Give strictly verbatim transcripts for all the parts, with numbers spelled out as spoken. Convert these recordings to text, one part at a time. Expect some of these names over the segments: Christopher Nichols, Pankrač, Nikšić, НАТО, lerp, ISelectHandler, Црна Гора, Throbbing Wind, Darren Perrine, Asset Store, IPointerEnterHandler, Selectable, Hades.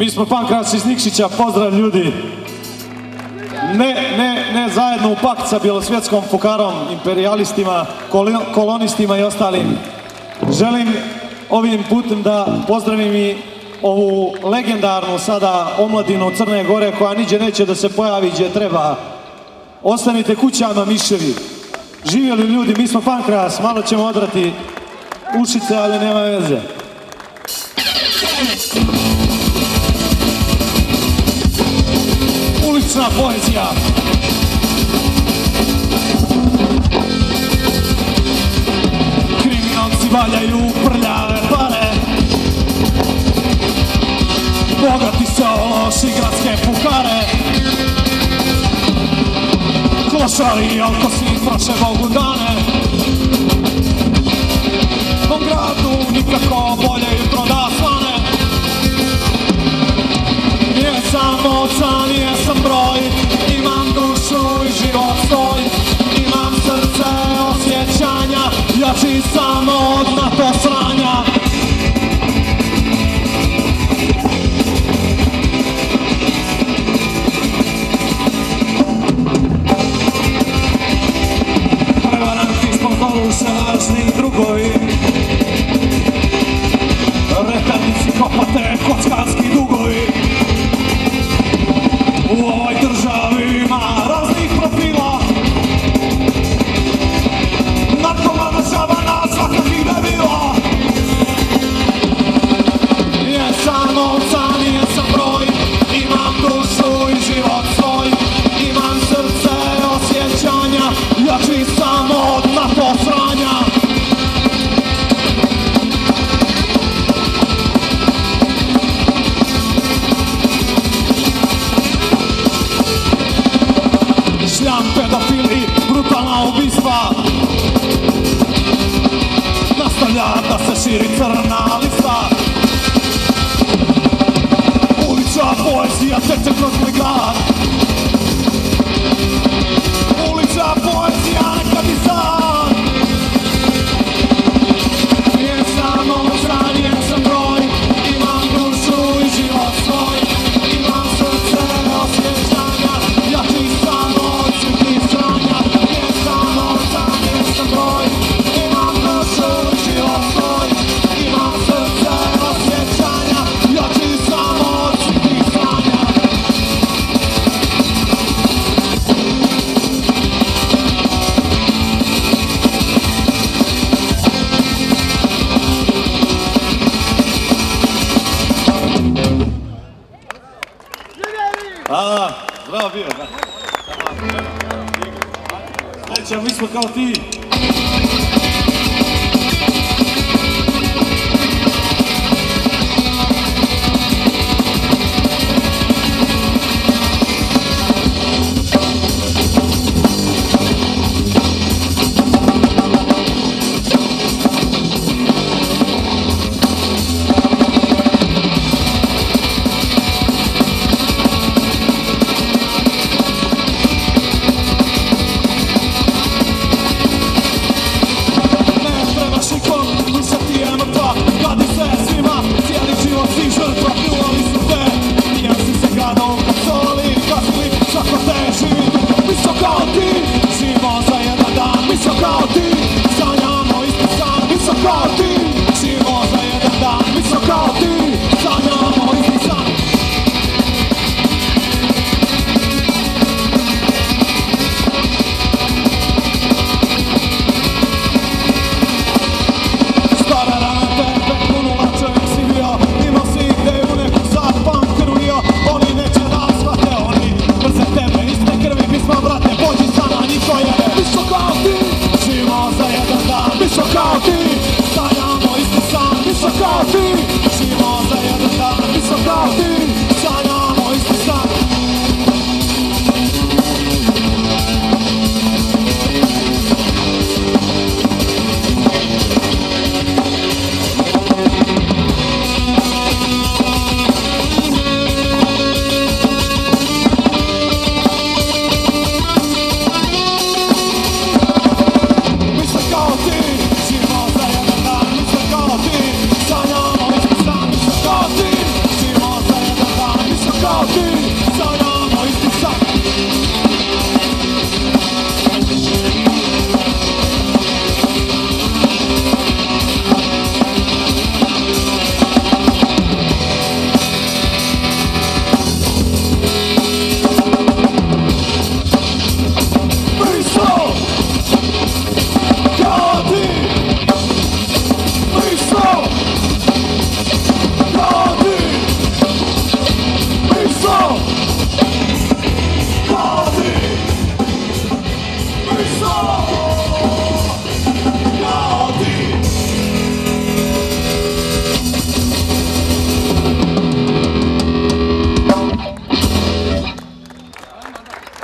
Mi smo Pankrač iz Nikšića, pozdrav ljudi. Ne, ne, ne zajedno u pakt sa bjelosvjetskom fukarom, imperialistima, kolonistima i ostalim. Želim ovim putem da pozdravim i ovu legendarnu sada omladinu Crne Gore koja niđe neće da se pojavi gdje treba. Ostanite kućama, miševi. Živjeli ljudi, mi smo Pankrač, malo ćemo odrati ušice, ali nema veze. Ulična poezija. Kriminalci valjaju prljave pare, bogati se ološi gradske pukare, klošari i alkosi troše Bogu dane. Mom gradu nikako bolje jutro da svane. Nijesam moćan, nijesam broj, imam dušu i život svoj. Imam srce osjećanja, jači sam od NATO sranja. Šalažni drugovi, retarnici, kopate, kockanski dugovi. U ovoj državi ima raznih profila, narkomana, žabana, svakakih debila. Nijesam novca, nijesam broj, imam dušu i život svoj. Imam srce osjećanja, jači sam od NATO sranja. Pedofili, brutalna ubistva, nastavlja da se širi crna lista. Ulična poezija teče kroz moj grad, ulična poezija nekad i sad. Nijesam moćan, nijesam broj, imam dušu i život svoj. Imam srce osjećanja, jači sam od svih stranja. Nijesam moćan, nijesam broj, imam dušu i život svoj. Imam srce osjećanja, jači sam od svih stranja. Da, zdravo bio. Sreća, mi smo kao ti.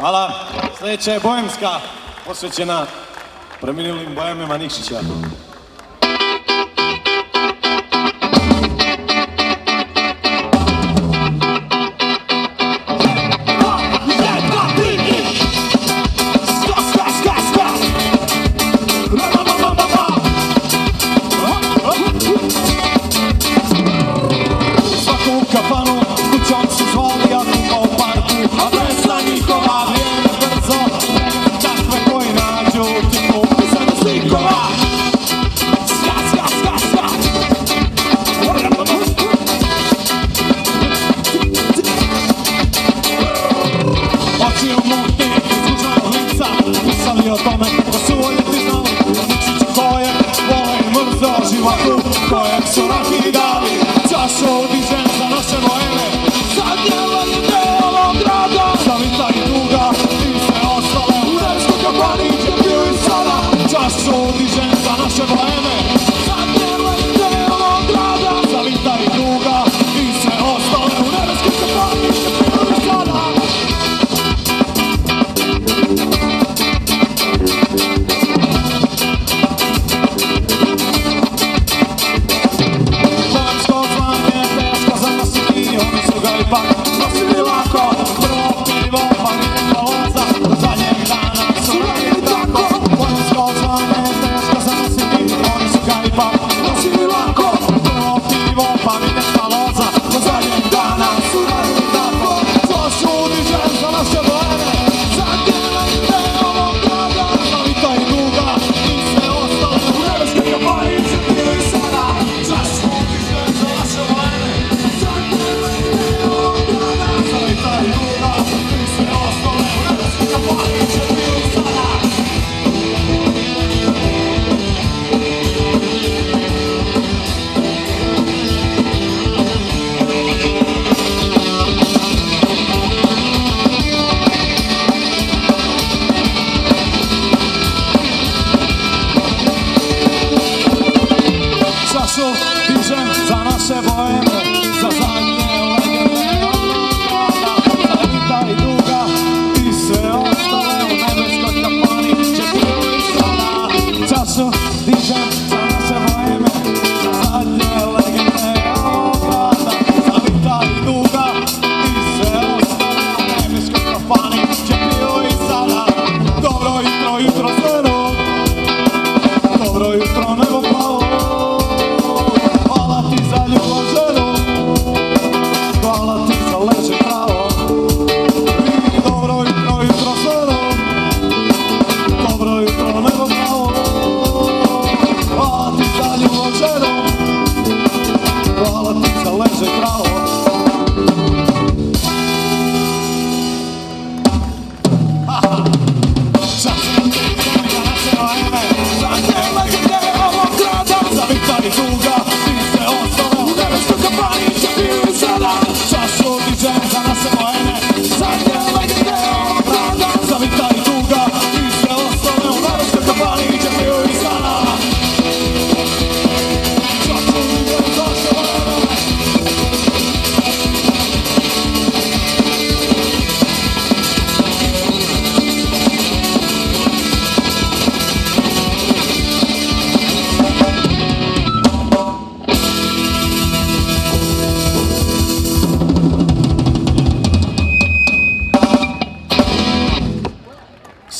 Hvala. Sljedeća je Bojemska, posvećena preminulim Bojemima Nikšića.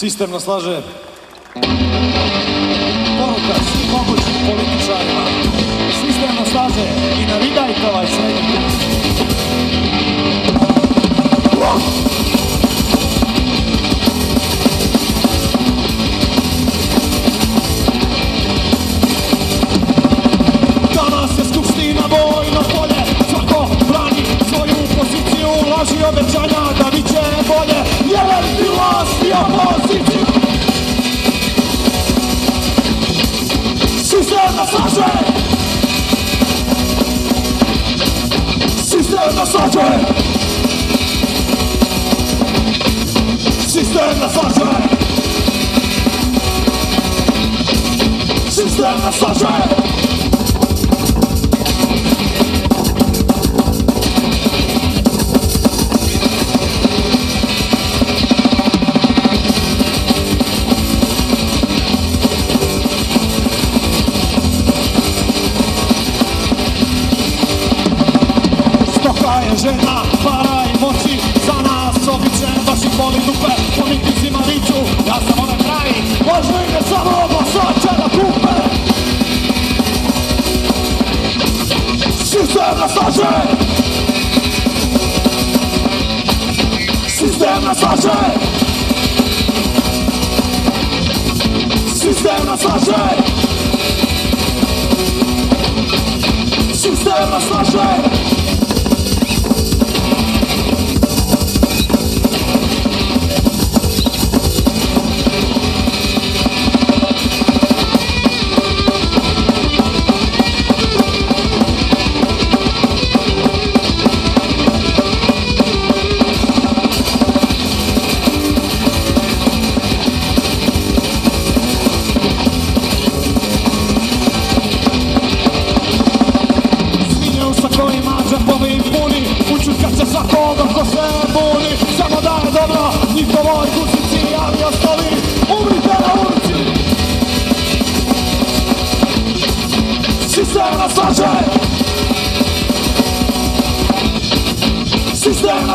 Sistem nas laže. Poruka svih mogućih političarima. Sistem nas laže i navidajte ovaj srednji. Danas je skupština vojno polje. Svako brani svoju poziciju. Laži obećanja da bit će bolje. Jer ti vlast i opoziciju. Sistem nas laže! Sistem nas laže! Sistem nas laže! Sistem nas laže! običajem vaših boli dupe, politici mariću, ja sam onaj pravi, možda i ne samo glasače da kupe. Sistem nas laže, sistem nas laže, sistem nas laže, sistem nas laže. Sistem nas laže, sistem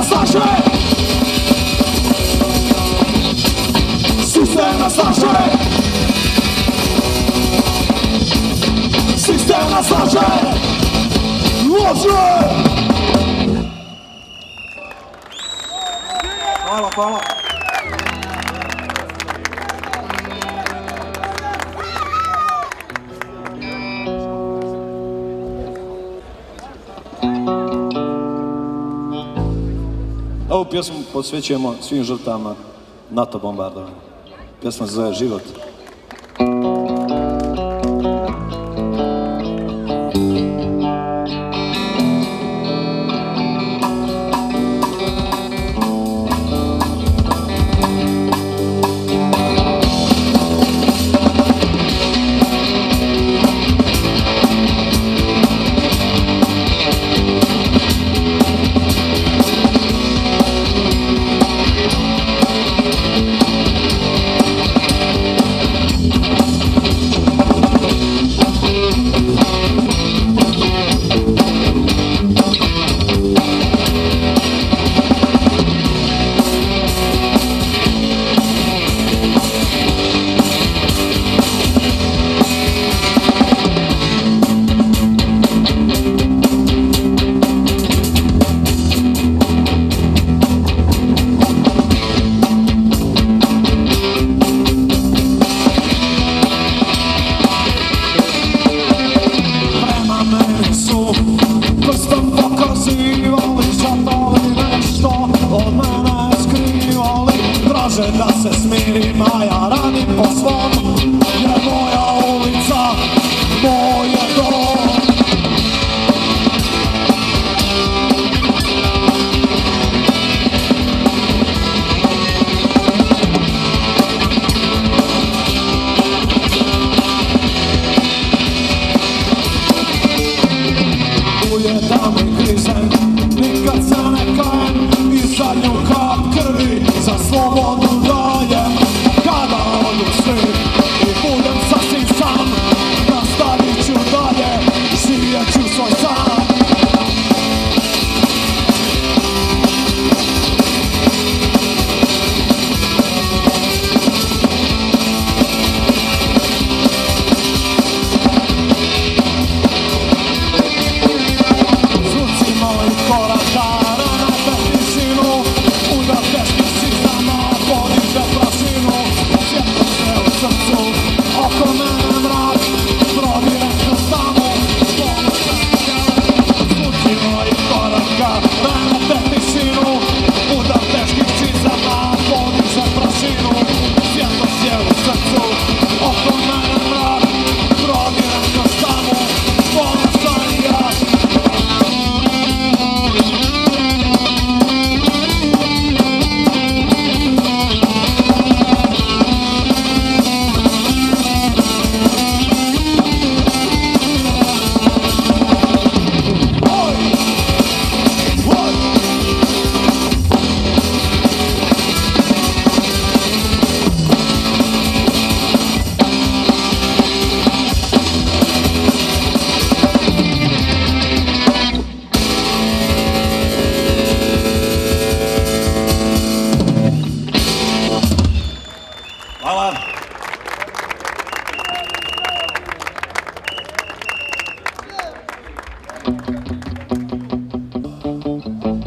nas laže, sistem nas laže, laže. Hvala, hvala. Ovu pjesmu posvećujemo svim žrtvama NATO bombardovanja. Pjesma se zove Život.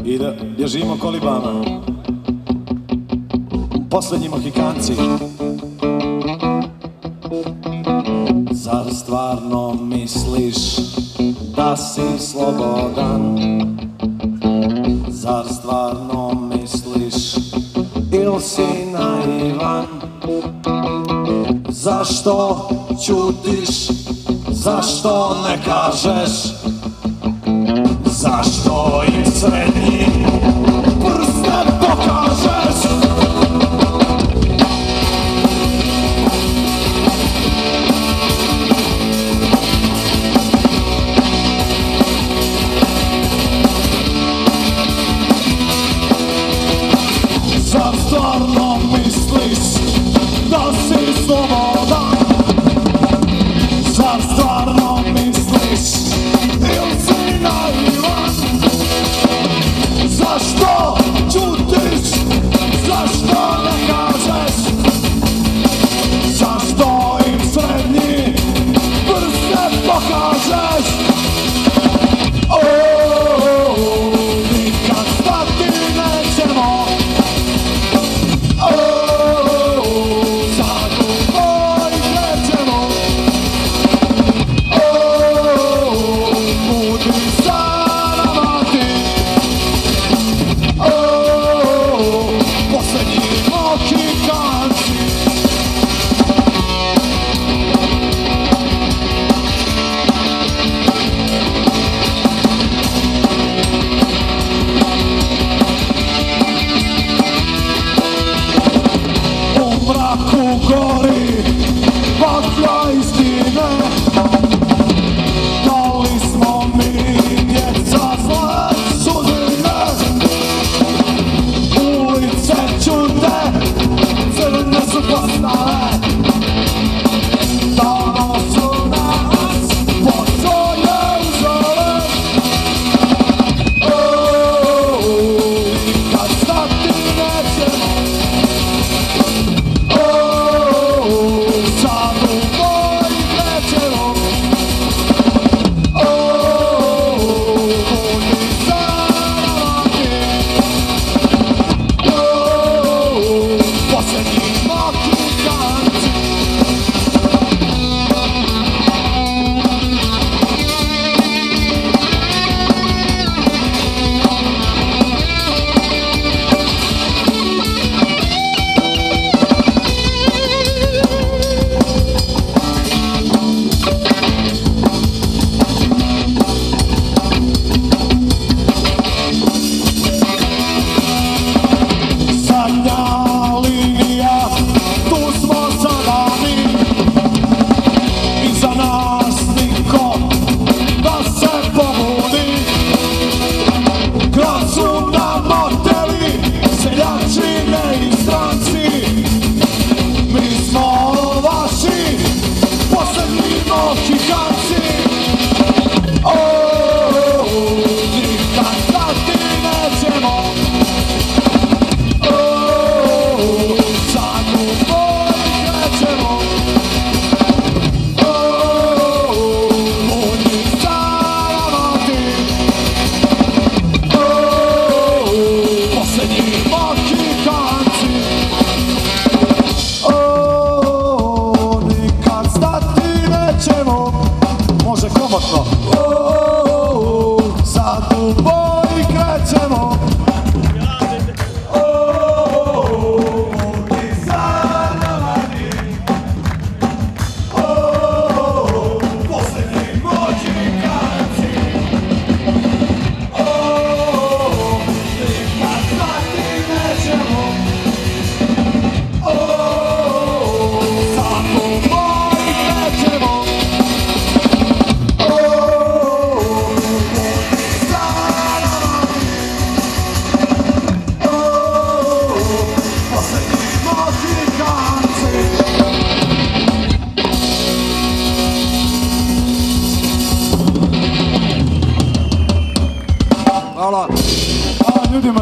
I da bježimo kolibama. Poslednji Mohikanci. Zar stvarno misliš da si slobodan? Zar stvarno misliš ili si naivan? Zašto ćutiš? Zašto ne kažeš? Zašto im srednjim prstem pokažeš? Zar stvarno misliš da si slobodan? Zar stvarno misliš ili si naivan? Zašto ćutiš? Zašto ne kažeš? Zašto im srednji prste pokažeš? Nikad stati nećemo.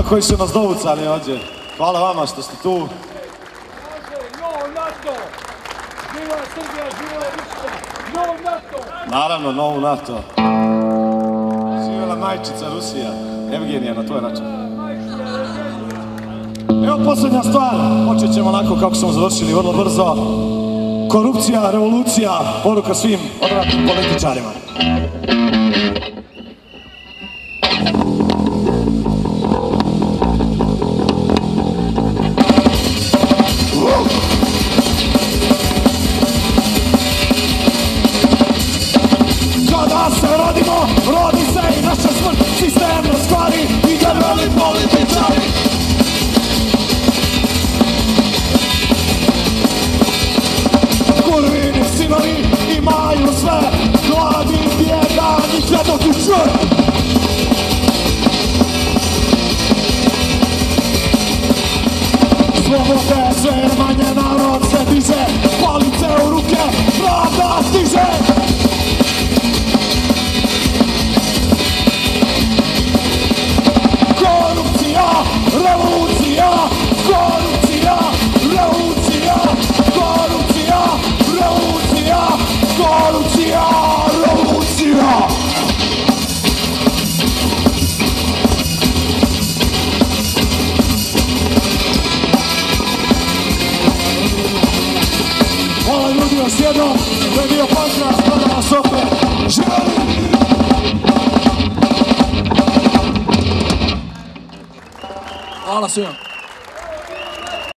Koji su nas dovucali ovdje. Hvala vama što ste tu. Naravno, novu NATO. Živjela majčica Rusija. Evgenija na tvoj način. Evo posljednja stvar, počet ćemo onako kako smo završili, vrlo brzo. Korupcija, revolucija, poruka svim odvratnim političarima. Hvala svima.